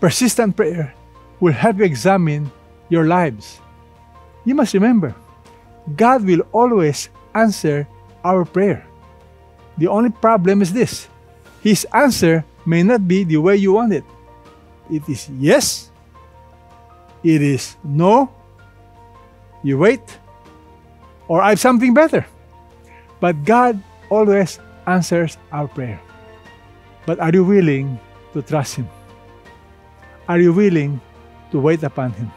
Persistent prayer will help you examine your lives. You must remember, God will always answer our prayer. The only problem is this: His answer may not be the way you want it. It is yes, it is no, you wait, or I have something better. But God always answers our prayer. But are you willing to trust Him? Are you willing to wait upon Him?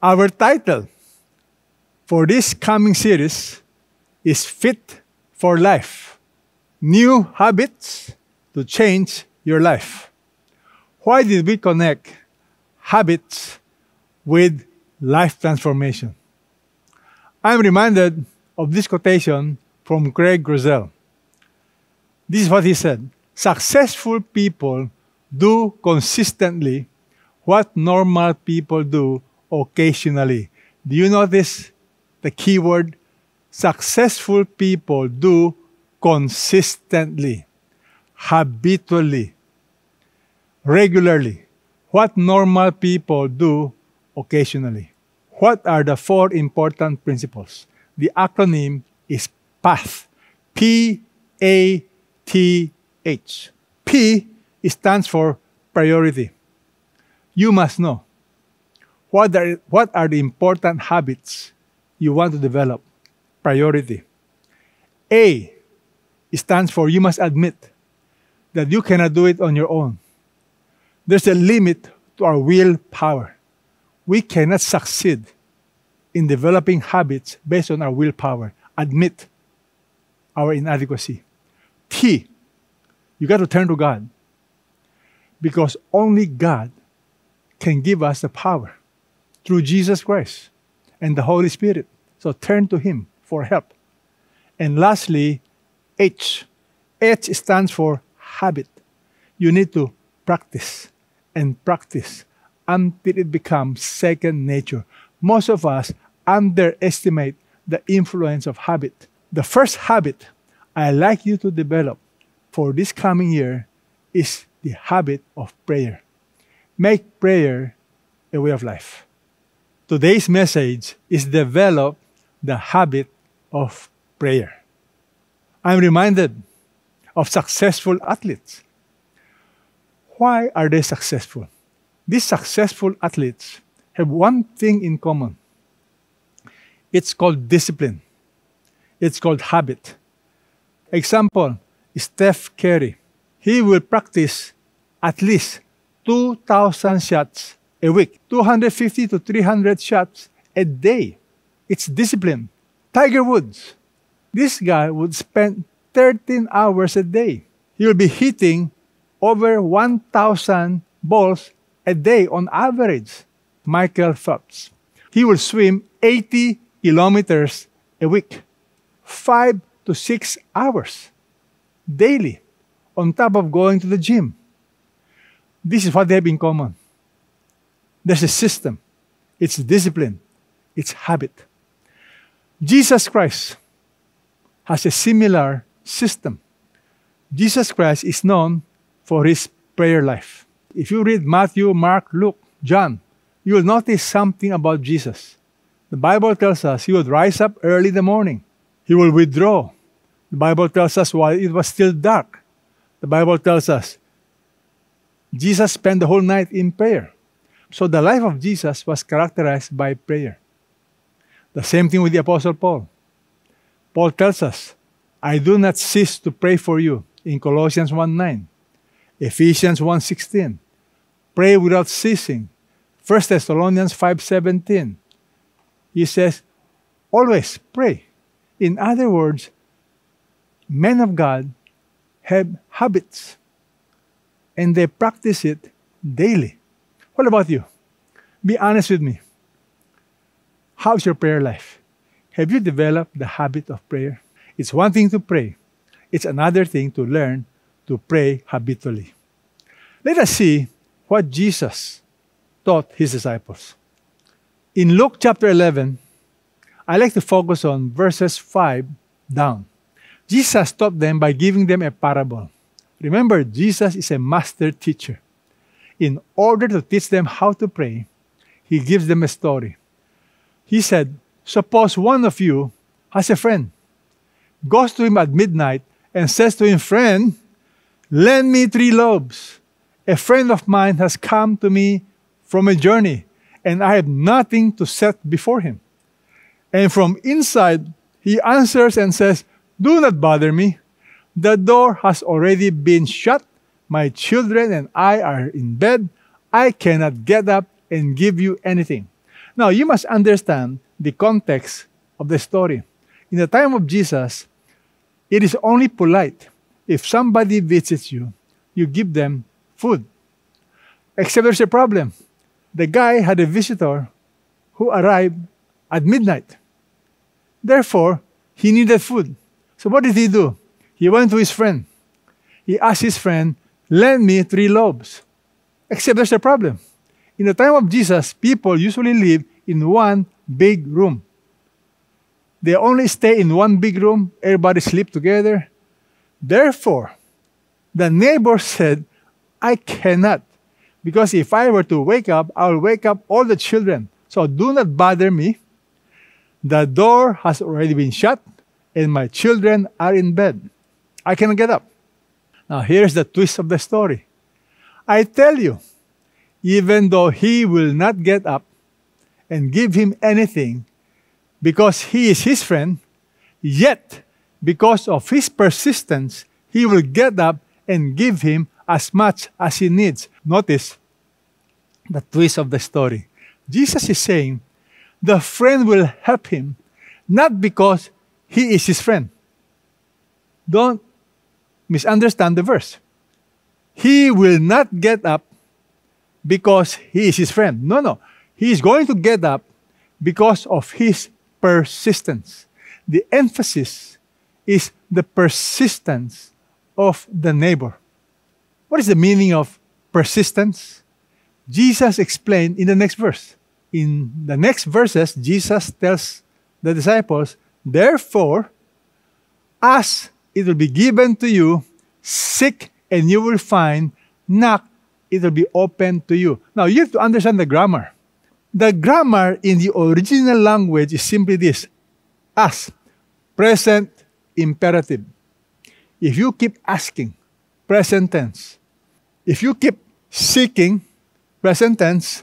Our title for this coming series is Fit for Life: New Habits to Change Your Life. Why did we connect habits with life transformation? I'm reminded of this quotation from Craig Groeschel. This is what he said: "Successful people do consistently what normal people do occasionally." Do you notice the key word? Successful people do consistently, habitually, regularly what normal people do occasionally. What are the four important principles? The acronym is PATH. P-A-T-H. P stands for priority. You must know what are the important habits you want to develop. Priority. A stands for you must admit that you cannot do it on your own. There's a limit to our willpower. We cannot succeed in developing habits based on our willpower. Admit our inadequacy. T, you got to turn to God, because only God can give us the power through Jesus Christ and the Holy Spirit. So turn to Him for help. And lastly, H. H stands for habit. You need to practice and practice until it becomes second nature. Most of us underestimate the influence of habit. The first habit I'd like you to develop for this coming year is the habit of prayer. Make prayer a way of life. Today's message is develop the habit of prayer. I'm reminded of successful athletes. Why are they successful? These successful athletes have one thing in common. It's called discipline. It's called habit. Example, Steph Curry. He will practice at least 2,000 shots a week, 250 to 300 shots a day. It's discipline. Tiger Woods. This guy would spend 13 hours a day. He will be hitting over 1,000 balls a day on average. Michael Phelps. He will swim 80 kilometers a week, 5 to 6 hours daily, on top of going to the gym. This is what they have in common. There's a system. It's discipline. It's habit. Jesus Christ has a similar system. Jesus Christ is known for His prayer life. If you read Matthew, Mark, Luke, John, you will notice something about Jesus. The Bible tells us He would rise up early in the morning. He will withdraw. The Bible tells us while it was still dark. The Bible tells us Jesus spent the whole night in prayer. So the life of Jesus was characterized by prayer. The same thing with the Apostle Paul. Paul tells us, "I do not cease to pray for you," in Colossians 1:9, Ephesians 1:16. Pray without ceasing. 1 Thessalonians 5:17. He says, always pray. In other words, men of God have habits, and they practice it daily. What about you? Be honest with me. How's your prayer life? Have you developed the habit of prayer? It's one thing to pray. It's another thing to learn to pray habitually. Let us see what Jesus taught His disciples. In Luke chapter 11, I like to focus on verses 5 down. Jesus taught them by giving them a parable. Remember, Jesus is a master teacher. In order to teach them how to pray, he gives them a story. He said, suppose one of you has a friend, goes to him at midnight and says to him, friend, lend me 3 loaves. A friend of mine has come to me from a journey, and I have nothing to set before him. And from inside, he answers and says, do not bother me. The door has already been shut. My children and I are in bed. I cannot get up and give you anything. Now, you must understand the context of the story. In the time of Jesus, it is only polite if somebody visits you, you give them food. Except there's a problem. The guy had a visitor who arrived at midnight. Therefore, he needed food. So what did he do? He went to his friend. He asked his friend, lend me 3 loaves. Except there's a problem. In the time of Jesus, people usually live in one big room. They only stay in one big room. Everybody sleep together. Therefore, the neighbor said, I cannot, because if I were to wake up, I will wake up all the children. So do not bother me. The door has already been shut, and my children are in bed. I cannot get up. Now, here's the twist of the story. I tell you, even though he will not get up and give him anything because he is his friend, yet because of his persistence, he will get up and give him as much as he needs. Notice the twist of the story. Jesus is saying the friend will help him, not because he is his friend. Don't misunderstand the verse. He will not get up because he is his friend. No, no. He is going to get up because of his persistence. The emphasis is the persistence of the neighbor. What is the meaning of persistence? Jesus explained in the next verse. In the next verses, Jesus tells the disciples, therefore, as it will be given to you, seek and you will find, knock, it will be opened to you. Now, you have to understand the grammar. The grammar in the original language is simply this, as, present imperative. If you keep asking, present tense. If you keep seeking, present tense.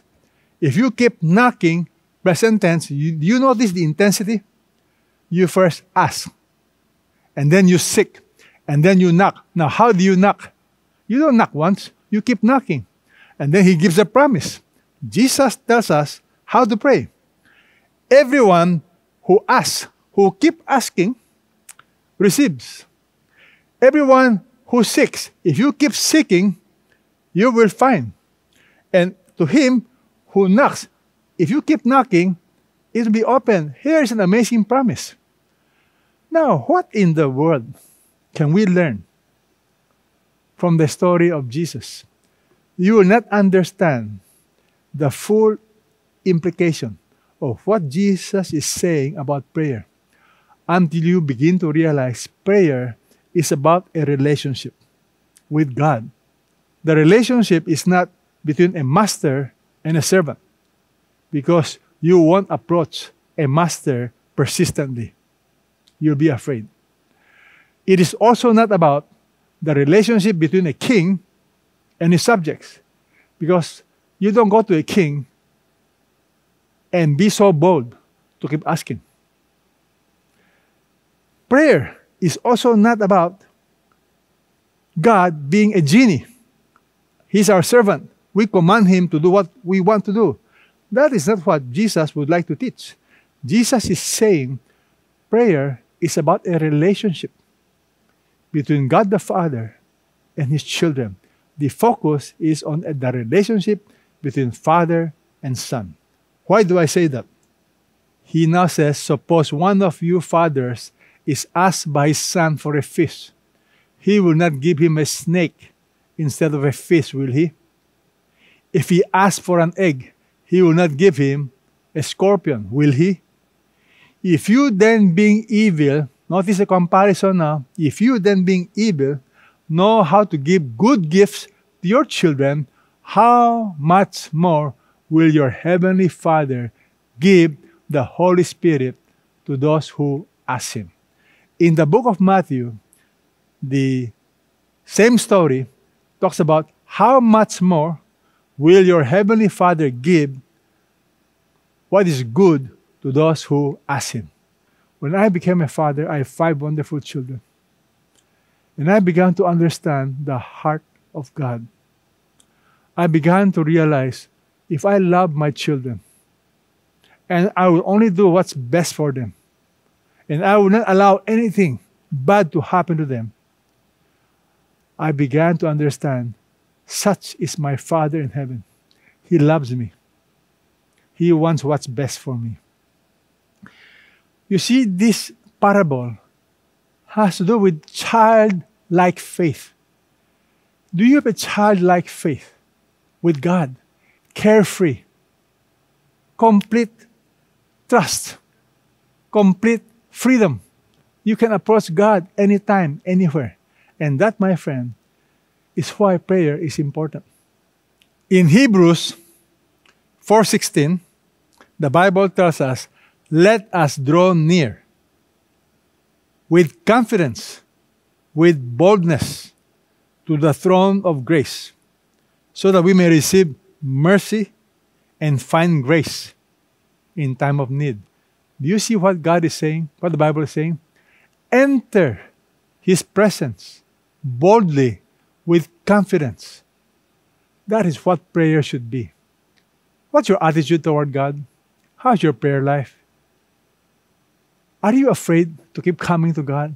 If you keep knocking, present tense. You notice the intensity? You first ask, and then you seek, and then you knock. Now, how do you knock? You don't knock once. You keep knocking. And then he gives a promise. Jesus tells us how to pray. Everyone who asks, who keep asking, receives. Everyone who seeks, if you keep seeking, you will find. And to him who knocks, if you keep knocking, it will be open. Here's an amazing promise. Now, what in the world can we learn from the story of Jesus? You will not understand the full implication of what Jesus is saying about prayer until you begin to realize prayer is about a relationship with God. The relationship is not between a master and a servant, because you won't approach a master persistently. You'll be afraid. It is also not about the relationship between a king and his subjects, because you don't go to a king and be so bold to keep asking. Prayer is also not about God being a genie. He's our servant. We command him to do what we want to do. That is not what Jesus would like to teach. Jesus is saying prayer is about a relationship between God the Father and his children. The focus is on the relationship between Father and Son. Why do I say that? He now says, suppose one of you fathers is asked by his son for a fish. He will not give him a snake instead of a fish, will he? If he asks for an egg, he will not give him a scorpion, will he? If you then being evil, notice the comparison now. If you then being evil, know how to give good gifts to your children, how much more will your heavenly Father give the Holy Spirit to those who ask Him? In the book of Matthew, the same story talks about how much more will your heavenly Father give what is good to those who ask Him. When I became a father, I have 5 wonderful children. And I began to understand the heart of God. I began to realize if I love my children, and I will only do what's best for them, and I will not allow anything bad to happen to them, I began to understand such is my Father in heaven. He loves me. He wants what's best for me. You see, this parable has to do with childlike faith. Do you have a childlike faith with God? Carefree, complete trust, complete freedom. You can approach God anytime, anywhere. And that, my friend, is why prayer is important. In Hebrews 4:16, the Bible tells us, let us draw near with confidence, with boldness to the throne of grace, so that we may receive mercy and find grace in time of need. Do you see what God is saying? What the Bible is saying? Enter His presence boldly with confidence. That is what prayer should be. What's your attitude toward God? How's your prayer life? Are you afraid to keep coming to God?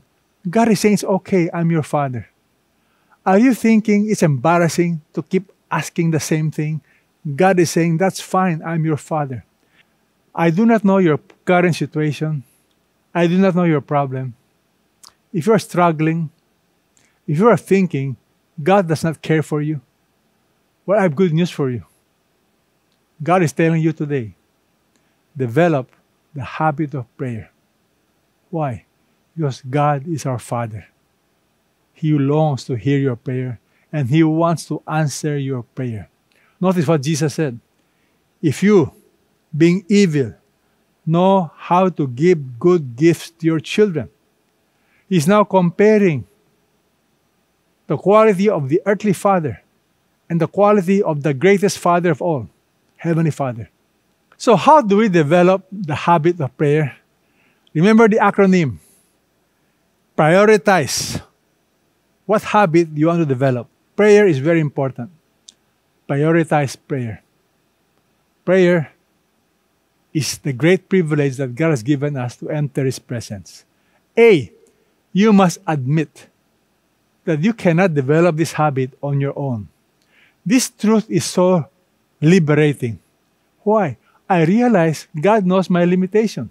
God is saying, it's okay, I'm your Father. Are you thinking it's embarrassing to keep asking the same thing? God is saying, that's fine, I'm your Father. I do not know your current situation. I do not know your problem. If you are struggling, if you are thinking God does not care for you, well, I have good news for you. God is telling you today, develop the habit of prayer. Why? Because God is our Father. He longs to hear your prayer, and He wants to answer your prayer. Notice what Jesus said. If you, being evil, know how to give good gifts to your children. He's now comparing the quality of the earthly Father and the quality of the greatest Father of all, Heavenly Father. So how do we develop the habit of prayer? Remember the acronym. Prioritize. What habit do you want to develop? Prayer is very important. Prioritize prayer. Prayer is the great privilege that God has given us to enter His presence. A, you must admit that you cannot develop this habit on your own. This truth is so liberating. Why? I realize God knows my limitation.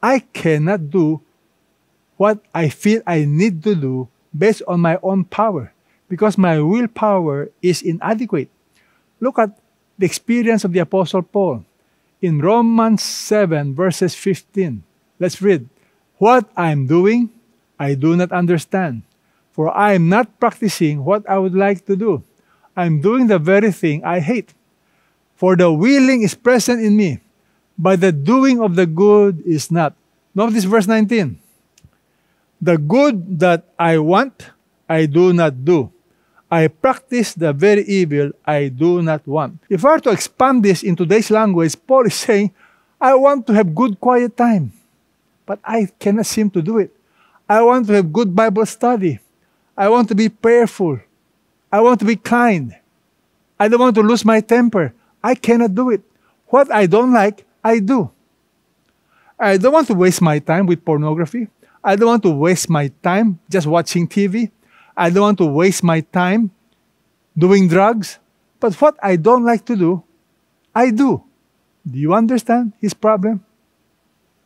I cannot do what I feel I need to do based on my own power because my willpower is inadequate. Look at the experience of the Apostle Paul in Romans 7 verses 15. Let's read. What I'm doing, I do not understand. For I am not practicing what I would like to do. I am doing the very thing I hate. For the willing is present in me, but the doing of the good is not. Notice verse 19. The good that I want, I do not do. I practice the very evil I do not want. If I were to expand this in today's language, Paul is saying, I want to have good quiet time, but I cannot seem to do it. I want to have good Bible study. I want to be prayerful. I want to be kind. I don't want to lose my temper. I cannot do it. What I don't like, I do. I don't want to waste my time with pornography. I don't want to waste my time just watching TV. I don't want to waste my time doing drugs. But what I don't like to do, I do. Do you understand his problem?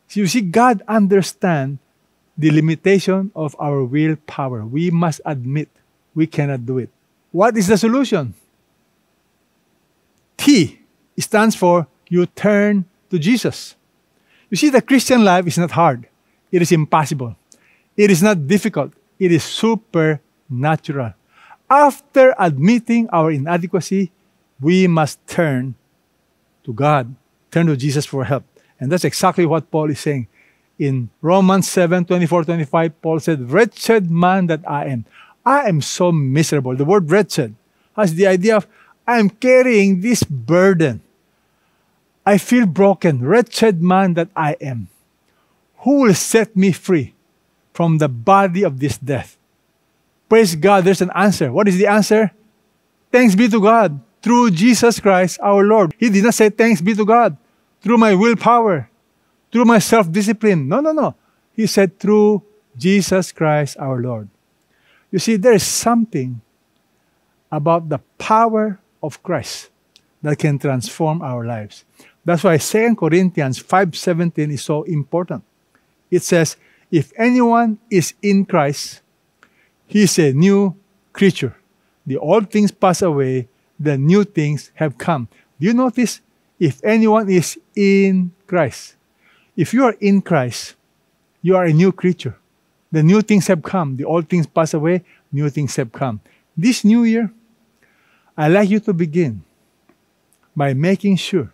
So you see, God understands the limitation of our willpower. We must admit we cannot do it. What is the solution? T stands for you turn to Jesus. You see, the Christian life is not hard. It is impossible. It is not difficult. It is supernatural. After admitting our inadequacy, we must turn to God, turn to Jesus for help. And that's exactly what Paul is saying. In Romans 7, 24, 25, Paul said, "Wretched man that I am. I am so miserable." The word wretched has the idea of, I am carrying this burden. I feel broken. Wretched man that I am. Who will set me free from the body of this death? Praise God, there's an answer. What is the answer? Thanks be to God, through Jesus Christ our Lord. He did not say, thanks be to God, through my willpower, through my self-discipline. No, no, no. He said, through Jesus Christ our Lord. You see, there is something about the power of Christ that can transform our lives. That's why 2 Corinthians 5:17 is so important. It says, if anyone is in Christ, he is a new creature. The old things pass away, the new things have come. Do you notice? If anyone is in Christ. If you are in Christ, you are a new creature. The new things have come. The old things pass away. New things have come. This new year, I'd like you to begin by making sure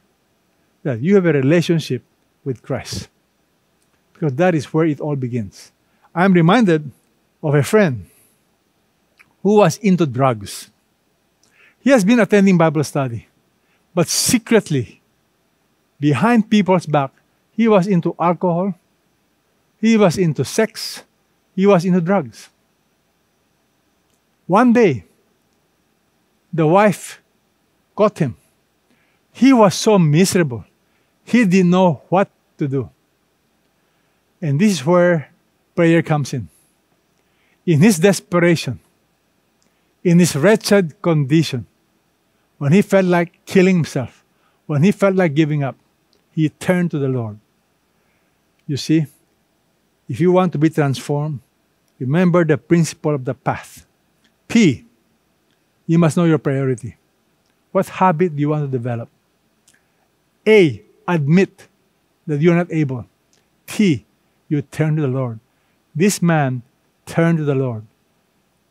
that you have a relationship with Christ. Because that is where it all begins. I'm reminded of a friend who was into drugs. He has been attending Bible study. But secretly, behind people's back, he was into alcohol, he was into sex, he was into drugs. One day, the wife caught him. He was so miserable. He didn't know what to do. And this is where prayer comes in. In his desperation, in his wretched condition, when he felt like killing himself, when he felt like giving up, he turned to the Lord. You see, if you want to be transformed, remember the principle of the PATH. P, you must know your priority. What habit do you want to develop? A, admit that you're not able. T, you turn to the Lord. This man turned to the Lord.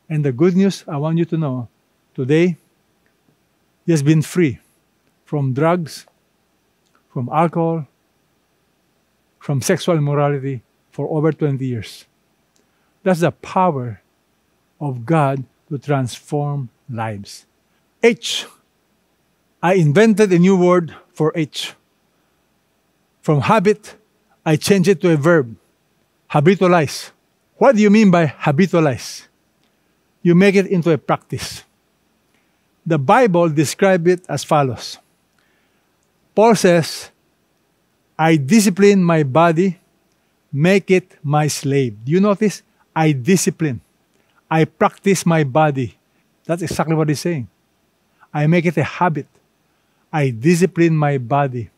And the good news I want you to know, today, he has been free from drugs, from alcohol, from sexual immorality for over 20 years. That's the power of God to transform lives. H, I invented a new word for H. From habit, I changed it to a verb, habitualize. What do you mean by habitualize? You make it into a practice. The Bible describes it as follows. Paul says, I discipline my body, make it my slave. Do you notice? I discipline. I practice my body. That's exactly what he's saying. I make it a habit. I discipline my body,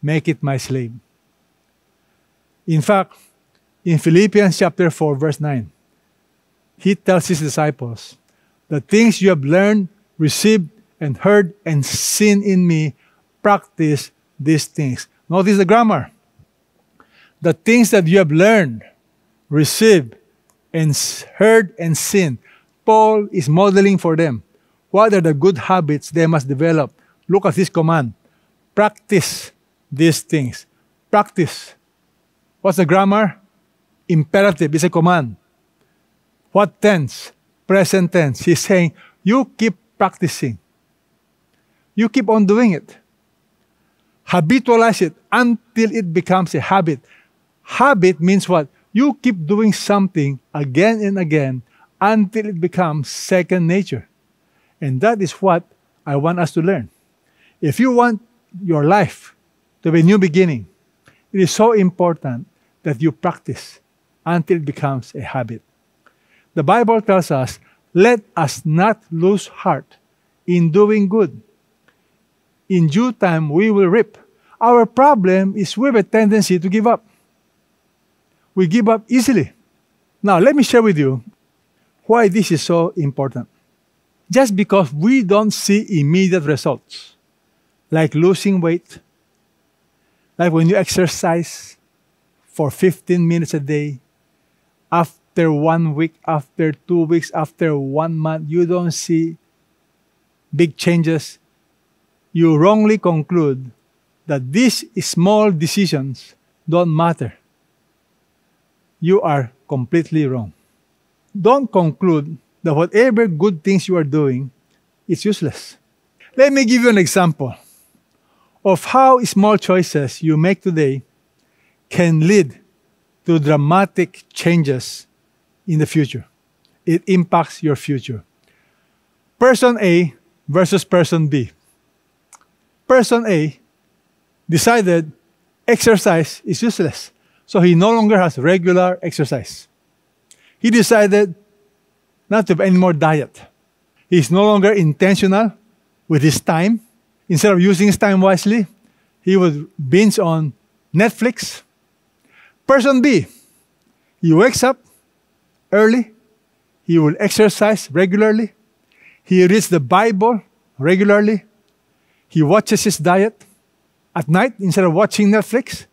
make it my slave. In fact, in Philippians chapter 4, verse 9, he tells his disciples, the things you have learned, received and heard and seen in me, practice these things. Notice the grammar. The things that you have learned, received, and heard and seen. Paul is modeling for them. What are the good habits they must develop? Look at this command. Practice these things. Practice. What's the grammar? Imperative. It's a command. What tense? Present tense. He's saying, you keep practicing. You keep on doing it. Habitualize it until it becomes a habit. Habit means what? You keep doing something again and again until it becomes second nature. And that is what I want us to learn. If you want your life to be a new beginning, it is so important that you practice until it becomes a habit. The Bible tells us, let us not lose heart in doing good. In due time, we will reap. Our problem is we have a tendency to give up. We give up easily. Now, let me share with you why this is so important. Just because we don't see immediate results, like losing weight, Like when you exercise for 15 minutes a day, after 1 week, after 2 weeks, after 1 month, you don't see big changes, you wrongly conclude that these small decisions don't matter. You are completely wrong. Don't conclude that whatever good things you are doing is useless. Let me give you an example of how small choices you make today can lead to dramatic changes in the future. It impacts your future. Person A versus person B. Person A decided exercise is useless, so he no longer has regular exercise. He decided not to have any more diet. He's no longer intentional with his time. Instead of using his time wisely, he would binge on Netflix. Person B, he wakes up early. He will exercise regularly. He reads the Bible regularly. He watches his diet. At night, instead of watching Netflix,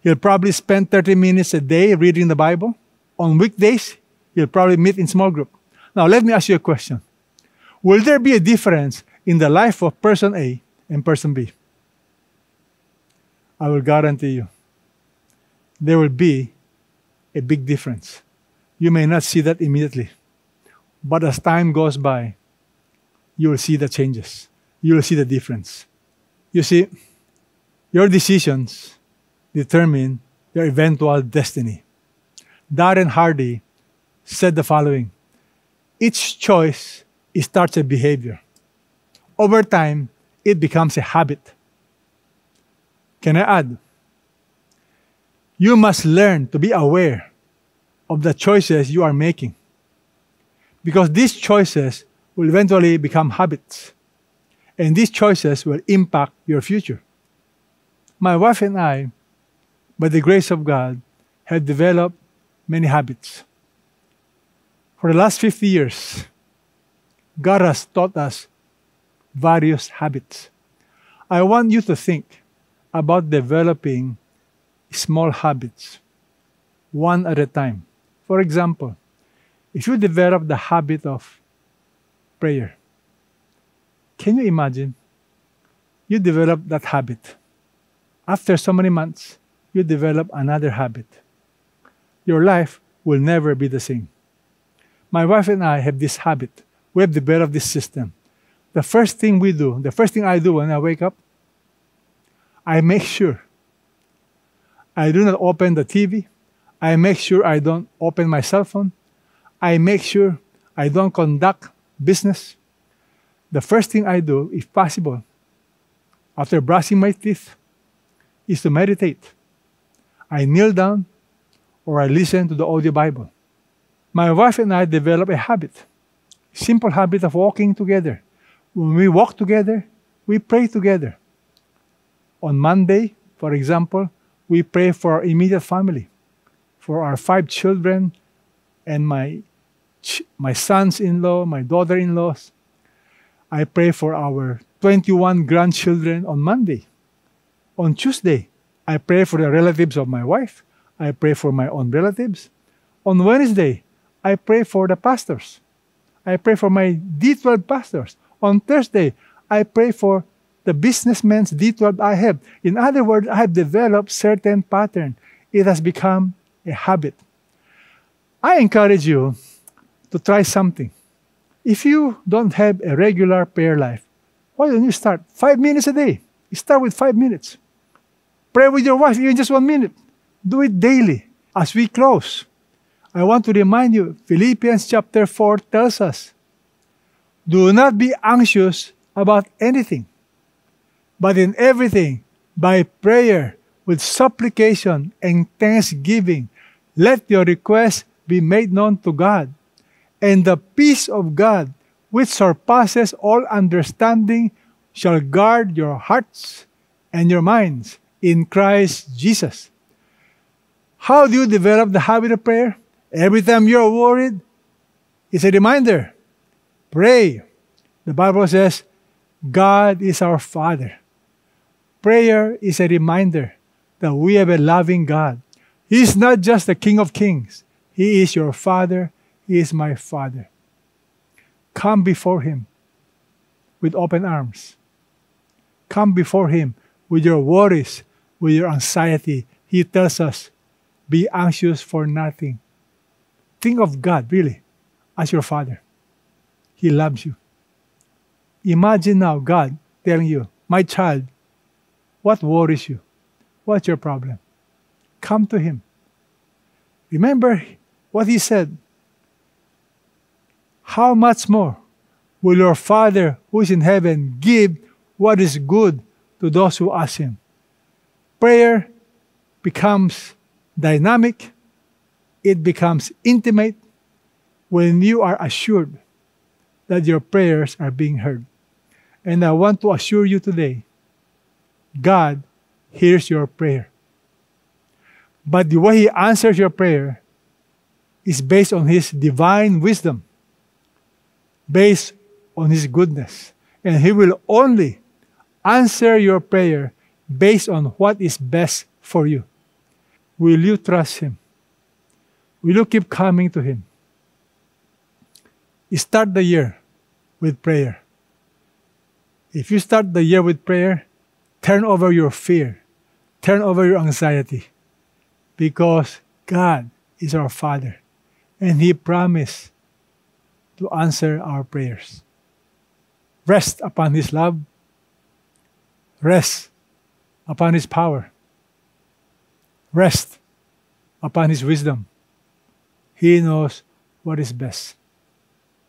he'll probably spend 30 minutes a day reading the Bible. On weekdays, he'll probably meet in small group. Now, let me ask you a question. Will there be a difference in the life of person A and person B? I will guarantee you, there will be a big difference. You may not see that immediately, but as time goes by, you will see the changes. You will see the difference. You see, your decisions determine your eventual destiny. Darren Hardy said the following: each choice starts a behavior. Over time, it becomes a habit. Can I add? You must learn to be aware of the choices you are making, because these choices will eventually become habits. And these choices will impact your future. My wife and I, by the grace of God, have developed many habits. For the last 50 years, God has taught us various habits. I want you to think about developing small habits, one at a time. For example, if you develop the habit of prayer, can you imagine? You develop that habit. After so many months, you develop another habit. Your life will never be the same. My wife and I have this habit. We have developed this system. The first thing we do, the first thing I do when I wake up, I make sure I do not open the TV. I make sure I don't open my cell phone. I make sure I don't conduct business. The first thing I do, if possible, after brushing my teeth, is to meditate. I kneel down or I listen to the audio Bible. My wife and I develop a habit, simple habit of walking together. When we walk together, we pray together. On Monday, for example, we pray for our immediate family, for our 5 children and my sons-in-law, my daughter-in-laws. I pray for our 21 grandchildren on Monday. On Tuesday, I pray for the relatives of my wife. I pray for my own relatives. On Wednesday, I pray for the pastors. I pray for my D12 pastors. On Thursday, I pray for the businessman's D12 I have. In other words, I have developed certain pattern. It has become a habit. I encourage you to try something. If you don't have a regular prayer life, why don't you start 5 minutes a day? Start with 5 minutes. Pray with your wife even just 1 minute. Do it daily. As we close, I want to remind you, Philippians chapter 4 tells us, do not be anxious about anything, but in everything, by prayer, with supplication and thanksgiving, let your requests be made known to God. And the peace of God, which surpasses all understanding, shall guard your hearts and your minds in Christ Jesus. How do you develop the habit of prayer? Every time you're worried, it's a reminder. Pray. The Bible says, God is our Father. Prayer is a reminder that we have a loving God. He's not just the King of Kings. He is your Father. He is my Father. Come before Him with open arms. Come before Him with your worries, with your anxiety. He tells us, be anxious for nothing. Think of God, really, as your Father. He loves you. Imagine now God telling you, my child, what worries you? What's your problem? Come to Him. Remember what He said. How much more will your Father who is in heaven give what is good to those who ask Him? Prayer becomes dynamic. It becomes intimate when you are assured that your prayers are being heard. And I want to assure you today, God hears your prayer. But the way He answers your prayer is based on His divine wisdom, based on His goodness. And He will only answer your prayer based on what is best for you. Will you trust Him? Will you keep coming to Him? Start the year with prayer. If you start the year with prayer, turn over your fear. Turn over your anxiety. Because God is our Father. And He promised to answer our prayers. Rest upon His love. Rest upon His power. Rest upon His wisdom. He knows what is best.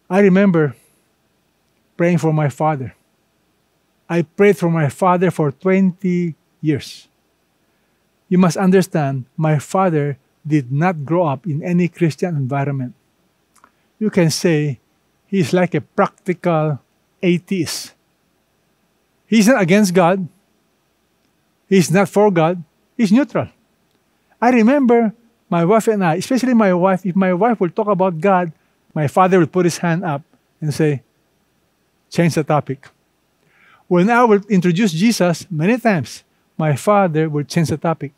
I remember praying for my father. I prayed for my father for 20 years. You must understand, my father did not grow up in any Christian environment. You can say he's like a practical atheist. He's not against God. He's not for God. He's neutral. I remember my wife and I, especially my wife, if my wife will talk about God, my father will put his hand up and say, change the topic. When I will introduce Jesus, many times, my father will change the topic.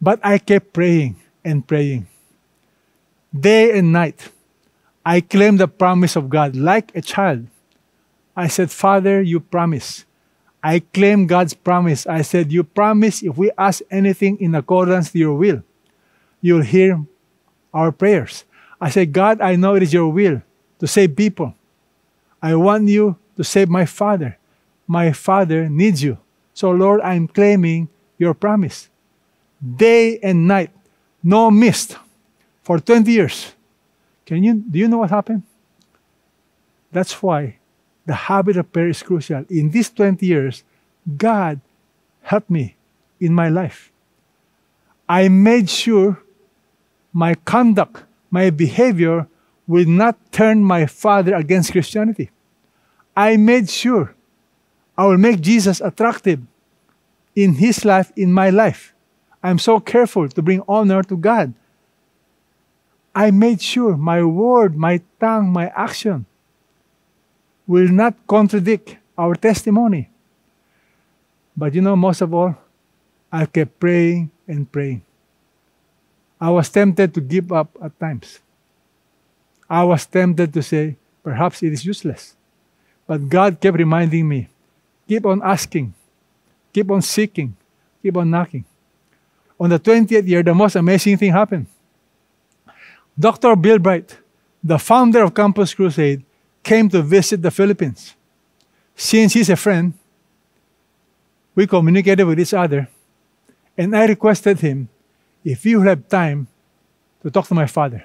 But I kept praying and praying. Day and night, I claimed the promise of God like a child. I said, Father, you promise. I claimed God's promise. I said, you promise if we ask anything in accordance to your will, you'll hear our prayers. I said, God, I know it is your will to save people. I want you to save my father. My father needs you. So, Lord, I'm claiming your promise. Day and night, no mist, for 20 years. Do you know what happened? That's why the habit of prayer is crucial. In these 20 years, God helped me in my life. I made sure my conduct, my behavior will not turn my father against Christianity. I made sure I will make Jesus attractive in his life, in my life. I'm so careful to bring honor to God. I made sure my word, my tongue, my action will not contradict our testimony. But you know, most of all, I kept praying and praying. I was tempted to give up at times. I was tempted to say, perhaps it is useless. But God kept reminding me, keep on asking, keep on seeking, keep on knocking. On the 20th year, the most amazing thing happened. Dr. Bill Bright, the founder of Campus Crusade, came to visit the Philippines. Since he's a friend, we communicated with each other, and I requested him, if you have time to talk to my father.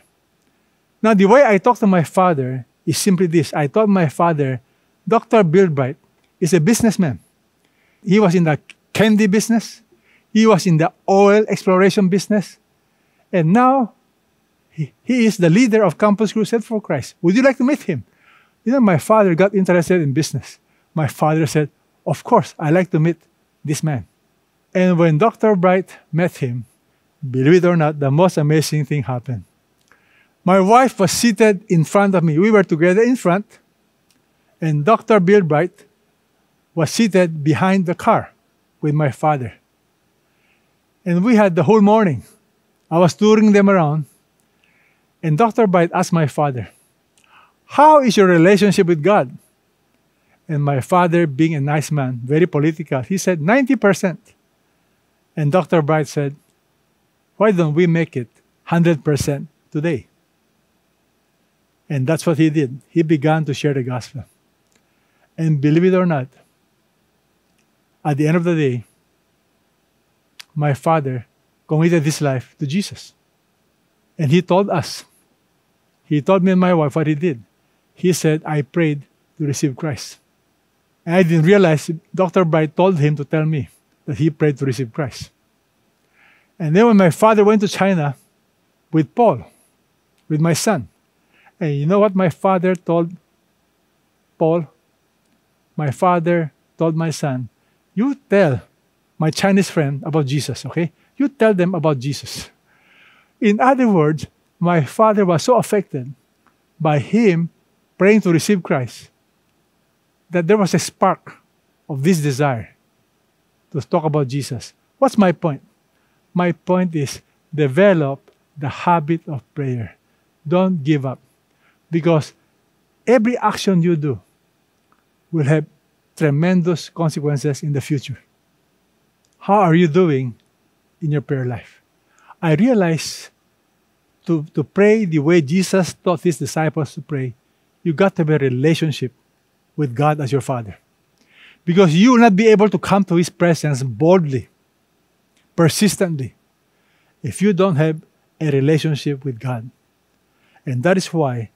Now, the way I talk to my father is simply this. I told my father, Dr. Bill Bright is a businessman. He was in the candy business. He was in the oil exploration business. And now, he is the leader of Campus Crusade for Christ. Would you like to meet him? You know, my father got interested in business. My father said, of course, I'd like to meet this man. And when Dr. Bright met him, believe it or not, the most amazing thing happened. My wife was seated in front of me. We were together in front, and Dr. Bill Bright was seated behind the car with my father. And we had the whole morning. I was touring them around. And Dr. Bright asked my father, how is your relationship with God? And my father, being a nice man, very political, he said 90%. And Dr. Bright said, why don't we make it 100% today? And that's what he did. He began to share the gospel. And believe it or not, at the end of the day, my father committed his life to Jesus. And he told us, he told me and my wife what he did. He said, I prayed to receive Christ. And I didn't realize Dr. Bright told him to tell me that he prayed to receive Christ. And then when my father went to China with Paul, with my son, and you know what my father told Paul? My father told my son, you tell my Chinese friend about Jesus, okay? You tell them about Jesus. In other words, my father was so affected by him praying to receive Christ that there was a spark of this desire to talk about Jesus. What's my point? My point is develop the habit of prayer. Don't give up, because every action you do will have tremendous consequences in the future. How are you doing in your prayer life? I realize to pray the way Jesus taught his disciples to pray, you got to have a relationship with God as your Father. Because you will not be able to come to his presence boldly, persistently, if you don't have a relationship with God. And that is why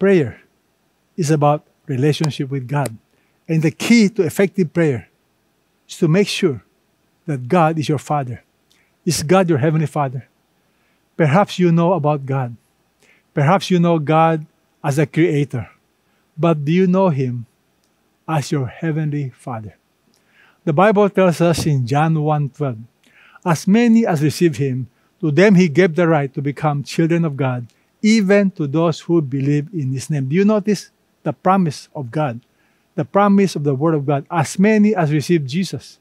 prayer is about relationship with God. And the key to effective prayer is to make sure that God is your Father. Is God your Heavenly Father? Perhaps you know about God. Perhaps you know God as a creator. But do you know Him as your Heavenly Father? The Bible tells us in John 1:12, as many as received Him, to them He gave the right to become children of God, even to those who believe in His name. Do you notice the promise of God? The promise of the Word of God. As many as received Jesus,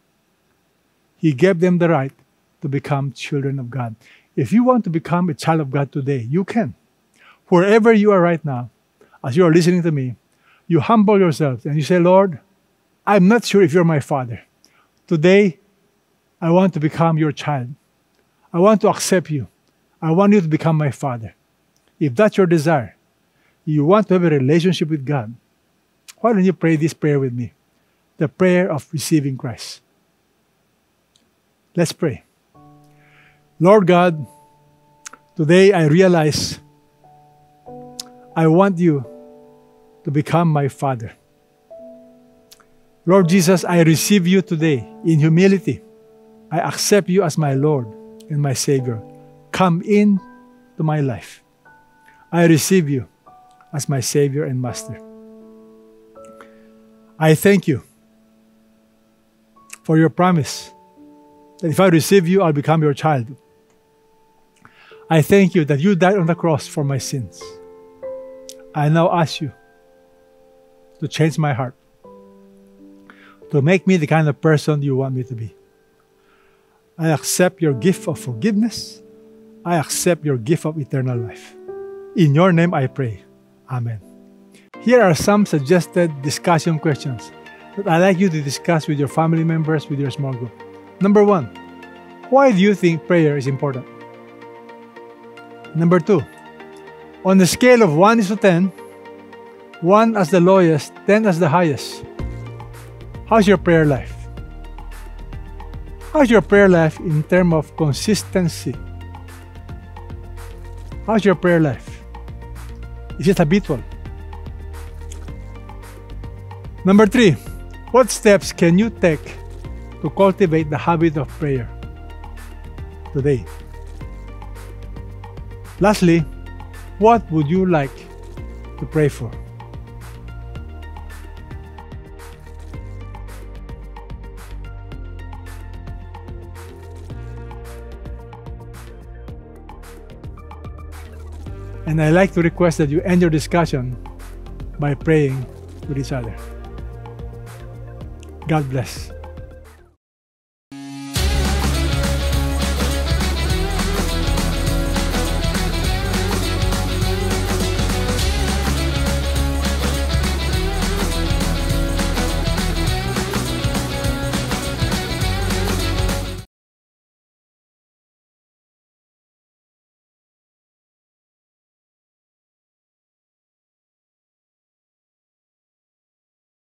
He gave them the right to become children of God. If you want to become a child of God today, you can. Wherever you are right now, as you are listening to me, you humble yourself and you say, Lord, I'm not sure if you're my Father. Today, I want to become your child. I want to accept you. I want you to become my Father. If that's your desire, you want to have a relationship with God, why don't you pray this prayer with me? The prayer of receiving Christ. Let's pray. Lord God, today I realize I want you to become my Father. Lord Jesus, I receive you today in humility. I accept you as my Lord and my Savior. Come in to my life. I receive you as my Savior and Master. I thank you for your promise that if I receive you, I'll become your child. I thank you that you died on the cross for my sins. I now ask you to change my heart, to make me the kind of person you want me to be. I accept your gift of forgiveness. I accept your gift of eternal life. In your name I pray. Amen. Here are some suggested discussion questions that I'd like you to discuss with your family members, with your small group. Number one, why do you think prayer is important? Number two, on the scale of 1:10, 1 as the lowest, 10 as the highest, how's your prayer life? How's your prayer life in terms of consistency? How's your prayer life? Is it habitual? Number three, what steps can you take to cultivate the habit of prayer today? Lastly, what would you like to pray for? And I like to request that you end your discussion by praying with each other. God bless.